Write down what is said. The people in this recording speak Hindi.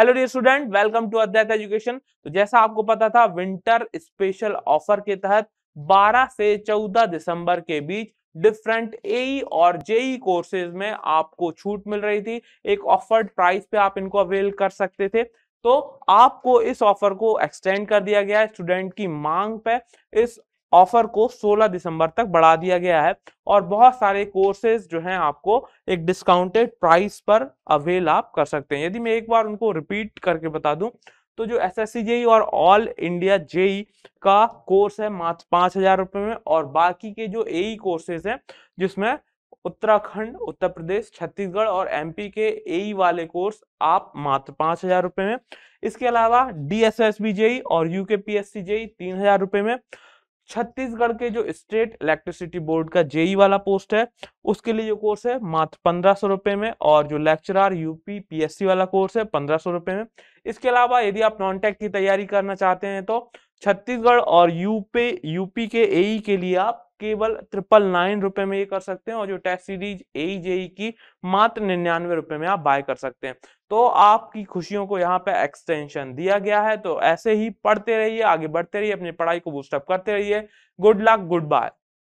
Hello dear student, welcome to Advait education. तो जैसा आपको पता था, विंटर स्पेशल ऑफर के तहत 12 से 14 दिसंबर के बीच डिफरेंट एई और जेई कोर्सेज में आपको छूट मिल रही थी। एक ऑफर्ड प्राइस पे आप इनको अवेल कर सकते थे। तो आपको इस ऑफर को एक्सटेंड कर दिया गया है। स्टूडेंट की मांग पे इस ऑफर को 16 दिसंबर तक बढ़ा दिया गया है और बहुत सारे कोर्सेज जो हैं आपको एक डिस्काउंटेड प्राइस पर अवेल आप कर सकते हैं। यदि मैं एक बार उनको रिपीट करके बता दूं तो जो एसएससी जेई और ऑल इंडिया जेई का कोर्स है मात्र 5,000 रुपये में, और बाकी के जो एई कोर्सेज हैं जिसमें उत्तराखंड, उत्तर प्रदेश, छत्तीसगढ़ और एमपी के एई वाले कोर्स आप मात्र 5,000 रुपये में। इसके अलावा डीएसएसबी जेई और यूकेपीएससी जेई 3,000 रुपये में। छत्तीसगढ़ के जो स्टेट इलेक्ट्रिसिटी बोर्ड का जेई वाला पोस्ट है उसके लिए जो कोर्स है मात्र 1,500 रुपये में, और जो लेक्चरर यूपी पीएससी वाला कोर्स है 1,500 रुपये में। इसके अलावा यदि आप नॉन टेक की तैयारी करना चाहते हैं तो छत्तीसगढ़ और यूपी के एई के लिए आप केवल 999 रुपये में ये कर सकते हैं, और जो टेस्ट सीरीज एई जेई की मात्र 99 रुपये में आप बाय कर सकते हैं। तो आपकी खुशियों को यहाँ पे एक्सटेंशन दिया गया है। तो ऐसे ही पढ़ते रहिए, आगे बढ़ते रहिए, अपनी पढ़ाई को बूस्टअप करते रहिए। Good luck, good bye.